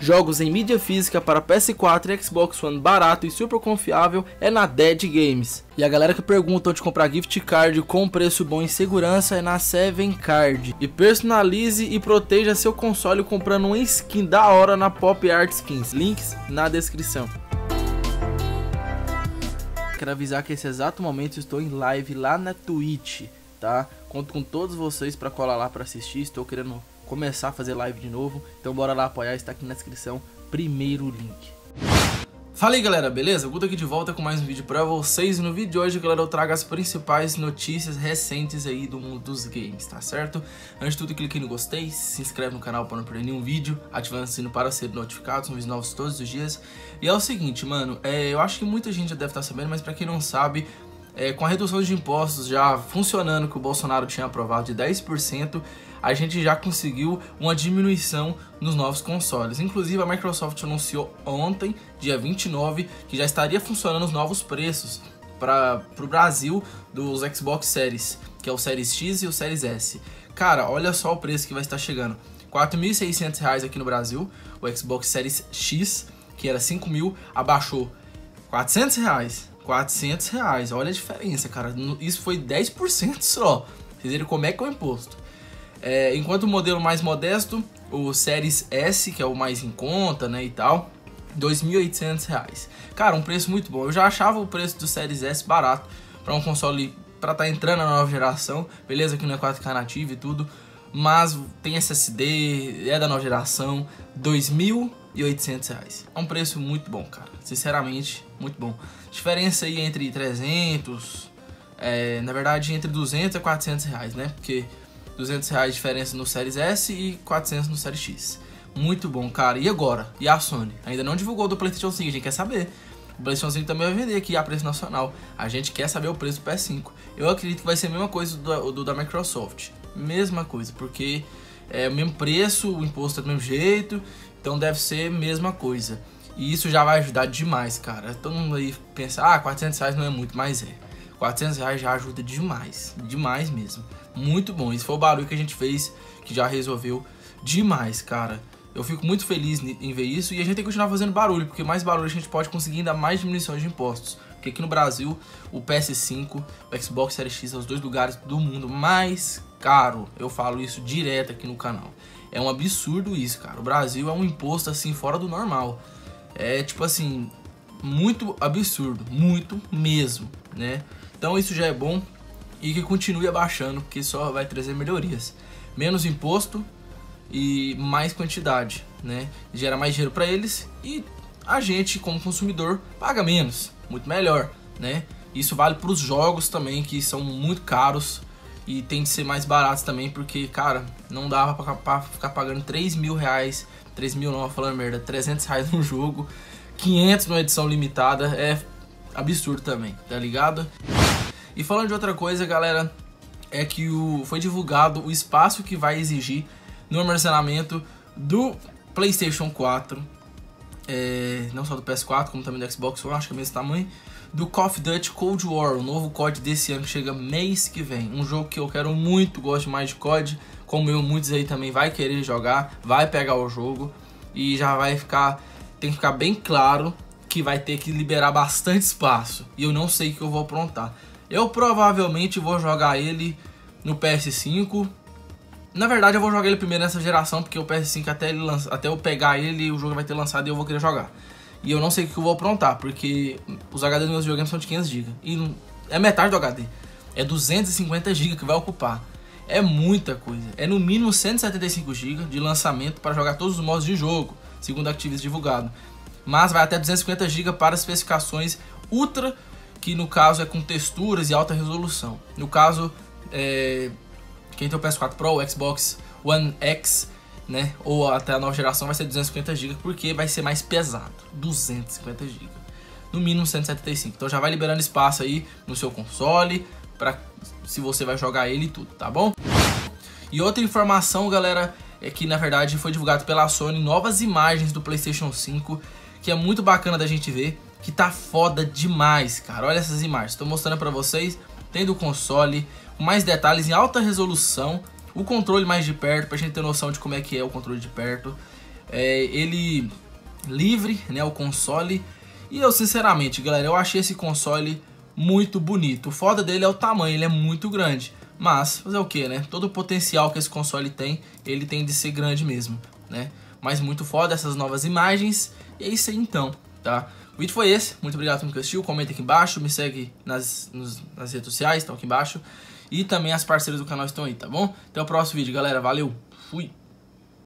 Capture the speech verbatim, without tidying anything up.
Jogos em mídia física para P S quatro e Xbox One barato e super confiável é na Dead Games. E a galera que pergunta onde comprar gift card com preço bom e segurança é na Seven Card. E personalize e proteja seu console comprando uma skin da hora na Pop Art Skins. Links na descrição. Quero avisar que nesse exato momento estou em live lá na Twitch, tá? Conto com todos vocês para colar lá para assistir, estou querendo começar a fazer live de novo, então bora lá apoiar, está aqui na descrição, primeiro link. Fala aí galera, beleza? Eu Guto aqui de volta com mais um vídeo pra vocês. No vídeo de hoje, galera, eu trago as principais notícias recentes aí do mundo dos games, tá certo? Antes de tudo, clique no gostei, se inscreve no canal para não perder nenhum vídeo, ativando o sino para ser notificado, são vídeos novos todos os dias. E é o seguinte, mano, é, eu acho que muita gente já deve estar sabendo, mas pra quem não sabe, é, com a redução de impostos já funcionando, que o Bolsonaro tinha aprovado de dez por cento, a gente já conseguiu uma diminuição nos novos consoles. Inclusive, a Microsoft anunciou ontem, dia vinte e nove, que já estaria funcionando os novos preços para o Brasil dos Xbox Series, que é o Series X e o Series S. Cara, olha só o preço que vai estar chegando. quatro mil e seiscentos reais aqui no Brasil, o Xbox Series X, que era cinco mil, abaixou quatrocentos reais. quatrocentos reais, olha a diferença, cara. Isso foi dez por cento só. Vocês viram como é que é o imposto. É, enquanto o modelo mais modesto, o Series S, que é o mais em conta, né, e tal, dois mil e oitocentos reais. Cara, um preço muito bom. Eu já achava o preço do Series S barato para um console para estar tá entrando na nova geração. Beleza que não é quatro K nativo e tudo, mas tem S S D, é da nova geração, dois mil e oitocentos reais. É um preço muito bom, cara. Sinceramente, muito bom. Diferença aí entre trezentos, é, na verdade entre duzentos e quatrocentos reais, né, porque duzentos reais de diferença no Series S e quatrocentos no Series X. Muito bom, cara. E agora? E a Sony? Ainda não divulgou do PlayStation cinco, a gente quer saber. O PlayStation cinco também vai vender aqui a preço nacional. A gente quer saber o preço do P S cinco. Eu acredito que vai ser a mesma coisa do, do da Microsoft. Mesma coisa, porque é o mesmo preço, o imposto é do mesmo jeito, então deve ser a mesma coisa. E isso já vai ajudar demais, cara. Todo mundo aí pensa, ah, quatrocentos reais não é muito, mas é. quatrocentos reais já ajuda demais, demais mesmo. Muito bom, esse foi o barulho que a gente fez, que já resolveu demais, cara. Eu fico muito feliz em ver isso e a gente tem que continuar fazendo barulho, porque mais barulho a gente pode conseguir ainda mais diminuição de impostos. Porque aqui no Brasil, o P S cinco, o Xbox Series X são os dois lugares do mundo mais caro. Eu falo isso direto aqui no canal. É um absurdo isso, cara. O Brasil é um imposto assim, fora do normal. É tipo assim, muito absurdo, muito mesmo, né? Então isso já é bom e que continue abaixando, porque só vai trazer melhorias. Menos imposto e mais quantidade, né? Gera mais dinheiro para eles e a gente, como consumidor, paga menos, muito melhor, né? Isso vale para os jogos também, que são muito caros e tem que ser mais baratos também, porque, cara, não dava para ficar pagando três mil reais, três mil não, falando merda, trezentos reais no jogo, quinhentos numa edição limitada, é absurdo também, tá ligado? E falando de outra coisa, galera, é que o, foi divulgado o espaço que vai exigir no armazenamento do PlayStation quatro, é, não só do P S quatro, como também do Xbox One, acho que é o mesmo tamanho, do Call of Duty Cold War, o novo C O D desse ano que chega mês que vem. Um jogo que eu quero muito, gosto mais de C O D, como eu, muitos aí também vai querer jogar, vai pegar o jogo e já vai ficar, tem que ficar bem claro que vai ter que liberar bastante espaço e eu não sei o que eu vou aprontar. Eu provavelmente vou jogar ele no P S cinco. Na verdade, eu vou jogar ele primeiro nessa geração, porque o P S cinco até, ele lança, até eu pegar ele, o jogo vai ter lançado e eu vou querer jogar. E eu não sei o que eu vou aprontar, porque os H D dos meus videogames são de quinhentos gigas. E é metade do H D. É duzentos e cinquenta gigas que vai ocupar. É muita coisa. É no mínimo cento e setenta e cinco gigas de lançamento para jogar todos os modos de jogo, segundo a Activision divulgado. Mas vai até duzentos e cinquenta gigas para especificações ultra, que no caso é com texturas e alta resolução. No caso, é, quem tem o P S quatro Pro, o Xbox One X, né, ou até a nova geração, vai ser duzentos e cinquenta gigas, porque vai ser mais pesado, duzentos e cinquenta gigas, no mínimo cento e setenta e cinco. Então já vai liberando espaço aí no seu console, pra, se você vai jogar ele e tudo, tá bom? E outra informação, galera, é que na verdade foi divulgado pela Sony novas imagens do PlayStation cinco, que é muito bacana da gente ver, que tá foda demais, cara. Olha essas imagens, tô mostrando pra vocês. Tem do console, com mais detalhes em alta resolução, o controle mais de perto, pra gente ter noção de como é que é o controle de perto. é, ele livre, né, o console. E eu, sinceramente, galera, eu achei esse console muito bonito. O foda dele é o tamanho, ele é muito grande. Mas, fazer o que, né? Todo o potencial que esse console tem, ele tem de ser grande mesmo, né? Mas muito foda essas novas imagens. E é isso aí então, tá? O vídeo foi esse. Muito obrigado por me assistir. Comenta aqui embaixo. Me segue nas, nos, nas redes sociais, estão aqui embaixo. E também as parceiras do canal estão aí, tá bom? Até o próximo vídeo, galera. Valeu. Fui.